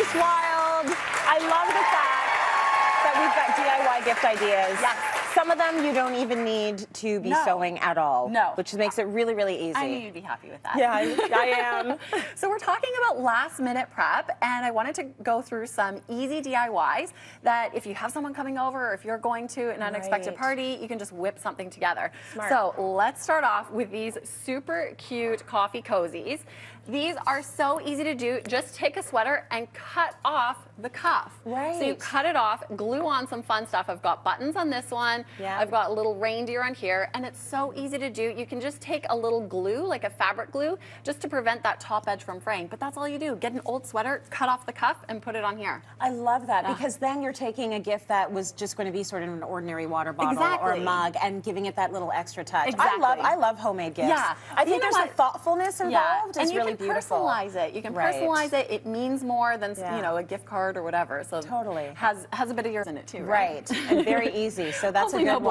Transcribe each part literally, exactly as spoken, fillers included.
Denise Wilde. I love the fact that we've got D I Y gift ideas. Yes. Some of them you don't even need to be no. sewing at all. No. Which makes it really, really easy. I knew you'd be happy with that. Yeah, I, I am. So we're talking about last minute prep, and I wanted to go through some easy D I Ys that if you have someone coming over or if you're going to an unexpected right. party, you can just whip something together. Smart. So let's start off with these super cute coffee cozies. These are so easy to do. Just take a sweater and cut off the cuff. Right. So you cut it off, glue on some fun stuff. I've got buttons on this one. Yeah. I've got a little reindeer on here, and it's so easy to do. You can just take a little glue, like a fabric glue, just to prevent that top edge from fraying. But that's all you do. Get an old sweater, cut off the cuff, and put it on here. I love that, yeah. because then you're taking a gift that was just going to be sort of an ordinary water bottle exactly. or a mug and giving it that little extra touch. Exactly. I love I love homemade gifts. Yeah. I think you know there's what? a thoughtfulness involved. Yeah. It's really beautiful. Personalize it. You can right. personalize it. It means more than yeah. you know a gift card or whatever. So totally has has a bit of yours in it too. Right. right. And very easy. So that's Hopefully a good no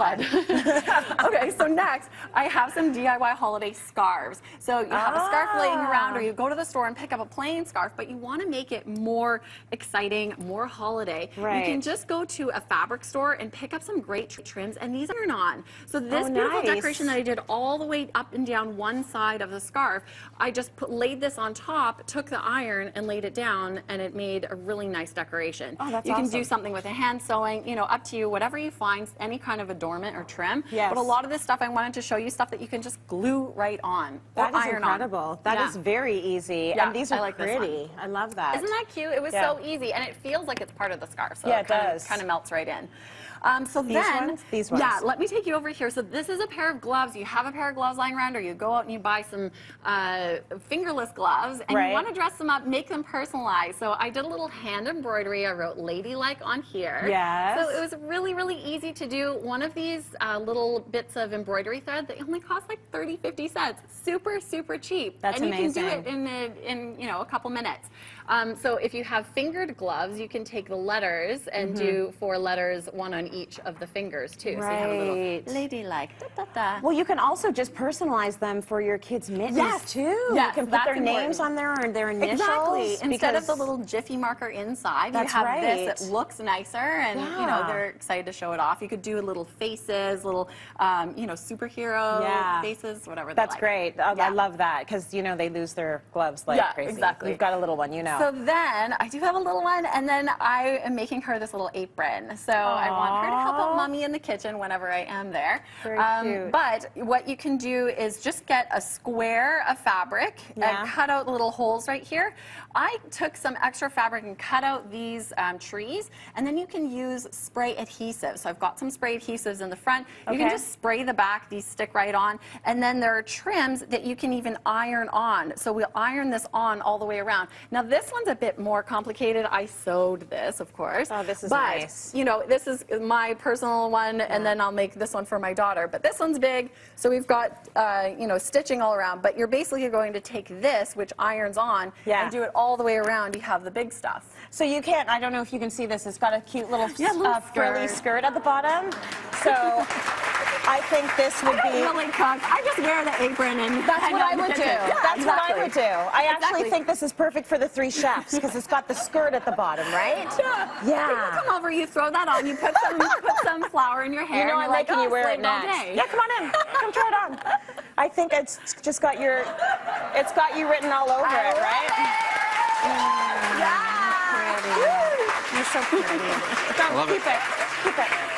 one. Okay. So next, I have some D I Y holiday scarves. So you have ah. a scarf laying around, or you go to the store and pick up a plain scarf, but you want to make it more exciting, more holiday. Right. You can just go to a fabric store and pick up some great trims, and these are on. So this oh, beautiful nice. decoration that I did all the way up and down one side of the scarf, I just put laid this on top, took the iron and laid it down, and it made a really nice decoration. Oh, that's you can awesome. do something with a hand sewing, you know, up to you, whatever you find, any kind of adornment or trim. Yes. But a lot of this stuff I wanted to show you stuff that you can just glue right on. That is iron incredible. On. That yeah. is very easy. Yeah, and these are I like pretty. I love that. Isn't that cute? It was yeah. so easy, and it feels like it's part of the scarf. So yeah, it, it kind does. Of, kind of melts right in. Um, so these then, ones? These ones. yeah, let me take you over here. So this is a pair of gloves. You have a pair of gloves lying around, or you go out and you buy some uh, fingerless gloves, and right. you want to dress them up, make them personalized. So I did a little hand embroidery. I wrote "ladylike" on here. Yes. So it was really, really easy to do. One of these uh, little bits of embroidery thread that only cost like thirty, fifty cents. Super, super cheap. That's and amazing. And you can do it in a, in you know a couple minutes. Um, so if you have fingered gloves, you can take the letters and mm-hmm. do four letters, one on each of the fingers too. Right. So you have a little ladylike. Da, da, da. Well, you can also just personalize them for your kids' mittens yes. too. Yes. You can put their names on there or their initials. Exactly. Instead of the little Jiffy marker inside, you have right. this. It looks nicer, and yeah. you know they're excited to show it off. You could do little faces, little um, you know superhero yeah. faces, whatever. That's like. great. Yeah. I love that because you know they lose their gloves like yeah, crazy. Exactly. You've got a little one, you know. So then I do have a little one, and then I am making her this little apron. So Aww. I want her to help out mommy in the kitchen whenever I am there. Very um, cute. But what you can do is just get a square of fabric. Yeah. And cut out little holes right here. I took some extra fabric and cut out these um, trees, and then you can use spray adhesive. So I've got some spray adhesives in the front. Okay. You can just spray the back. These stick right on. And then there are trims that you can even iron on. So we'll iron this on all the way around. Now this one's a bit more complicated. I sewed this, of course. Oh, this is but, nice. You know, this is my personal one, yeah. and then I'll make this one for my daughter. But this one's big, so we've got uh, you know stitching all around. But you're basically going to take this, which irons on, yeah. and do it all the way around. You have the big stuff. So you can't, I don't know if you can see this, it's got a cute little, yeah, little uh, frilly skirt at the bottom. So I think this would I be... Really I just wear the apron and... That's what I would do. Yeah, That's exactly. what I would do. I actually exactly. think this is perfect for the three chefs because it's got the skirt at the bottom, right? Yeah. yeah. You come over, you throw that on, you put some, you put some flour in your hair. You know I'm making like, oh, you wear it next. Day. Yeah, come on in. Come try it on. I think it's just got your... It's got you written all over I it, right? It. Mm, yeah. Pretty. You're so pretty. Don't Love keep it. it. Keep it.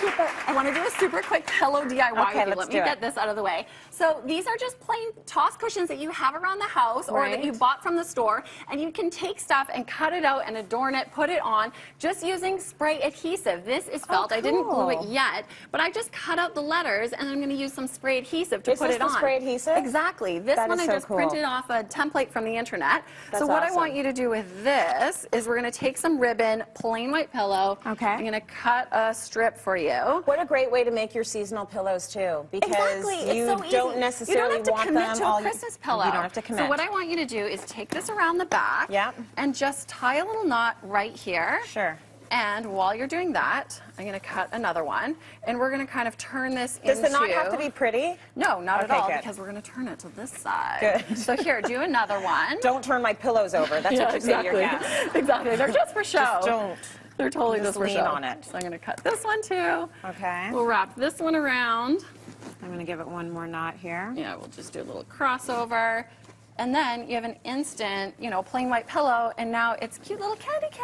Keep it. I want to do a super quick pillow D I Y. Okay, let's Let me do get it. this out of the way. So these are just plain toss cushions that you have around the house right. or that you bought from the store, and you can take stuff and cut it out and adorn it, put it on, just using spray adhesive. This is felt. Oh, cool. I didn't glue it yet, but I just cut out the letters, and I'm going to use some spray adhesive to this put is it the on. Spray adhesive? Exactly. This that one I so just cool. printed off a template from the internet. That's so what awesome. I want you to do with this is we're going to take some ribbon, plain white pillow. Okay. I'm going to cut a strip for you. What a great way to make your seasonal pillows too, because exactly. you so don't. Don't necessarily you don't have to commit to a Christmas pillow. You don't have to commit. So what I want you to do is take this around the back, yep. and just tie a little knot right here. Sure. And while you're doing that, I'm going to cut another one, and we're going to kind of turn this into... Does it not have to be pretty? No, not okay, at all, good. Because we're going to turn it to this side. Good. So here, do another one. Don't turn my pillows over. That's yeah, what you exactly. say to your cats. Exactly. They're just for show. Just don't. They're totally just, just for show. Lean on it. So I'm going to cut this one, too. Okay. We'll wrap this one around. I'm going to give it one more knot here. Yeah, we'll just do a little crossover. And then you have an instant, you know, plain white pillow, and now it's cute little candy cane.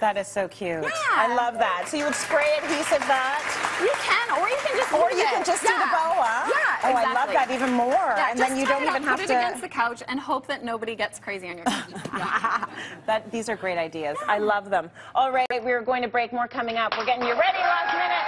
That is so cute. Yeah. I love that. So you would spray adhesive that. You can, or you can just Or you it. can just yeah. do the boa. Yeah, Oh, exactly. I love that even more. Yeah, and then you don't even have to... Put it against the couch and hope that nobody gets crazy on your couch. Yeah. that, these are great ideas. Yeah. I love them. All right, we are going to break. More coming up. We're getting you ready last minute.